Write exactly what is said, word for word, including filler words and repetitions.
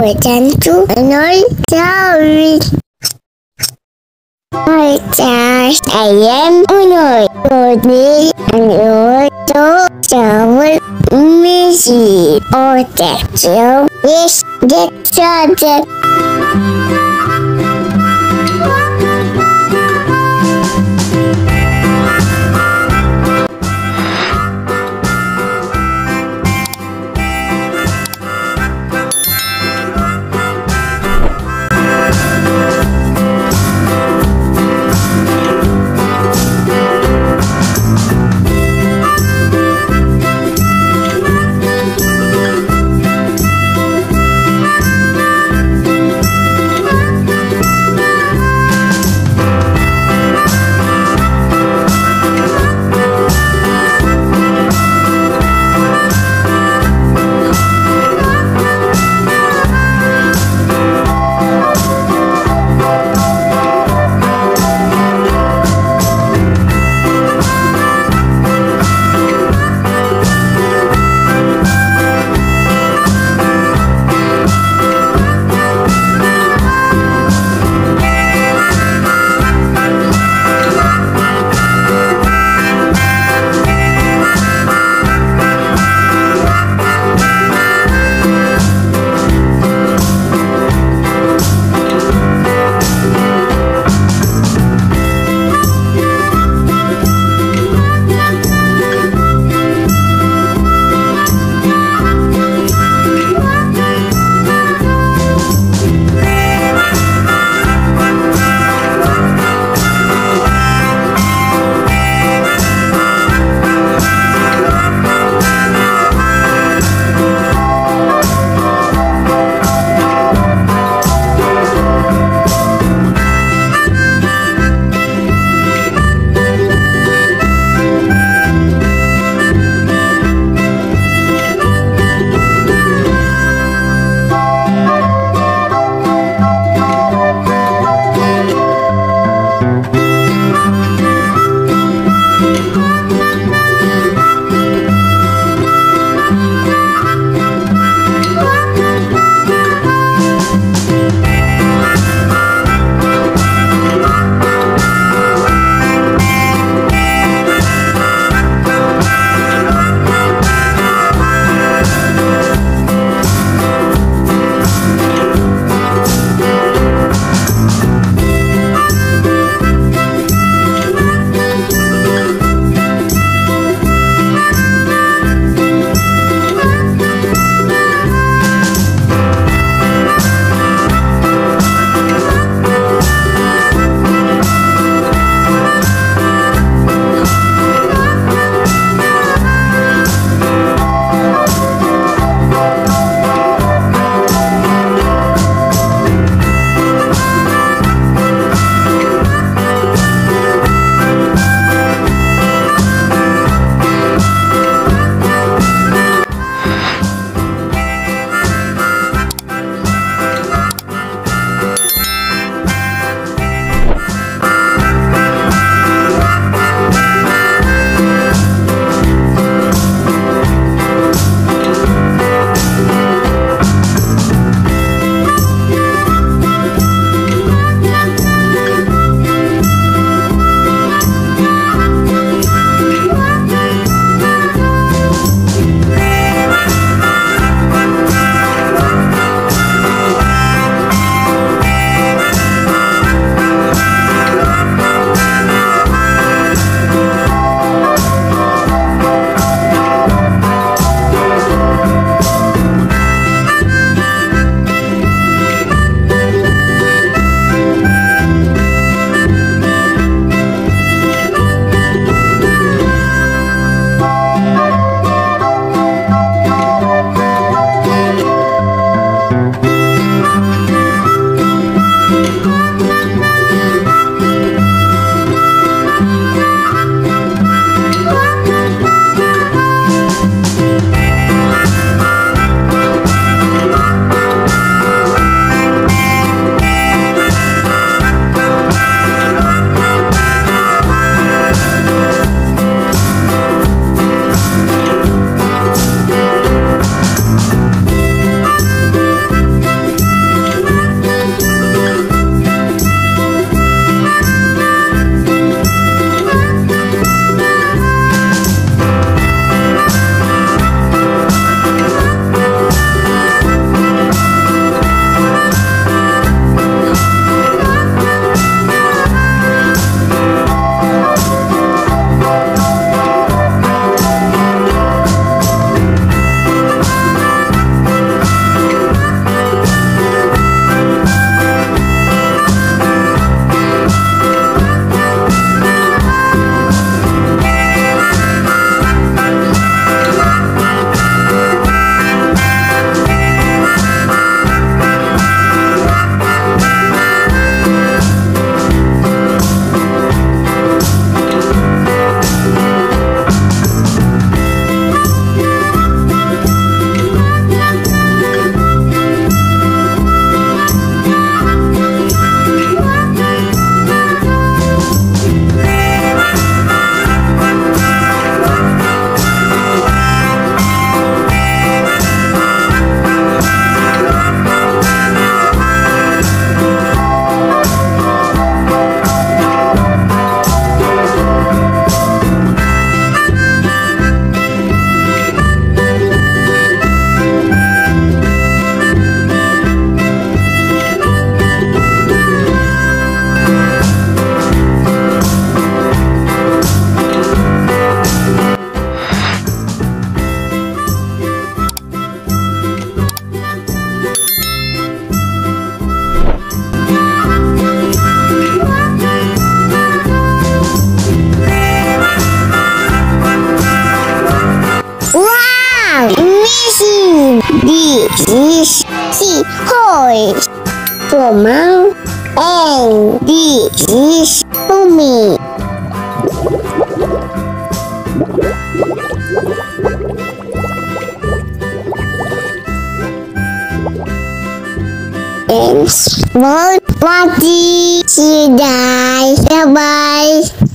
wasn't too annoyed. Sorry. My gosh, I am annoyed. Good me and you're so trouble. Missy. Oh, that's you. Yes, that's something. toys. Woman, and this is Umi. And small party. See you guys. Bye bye.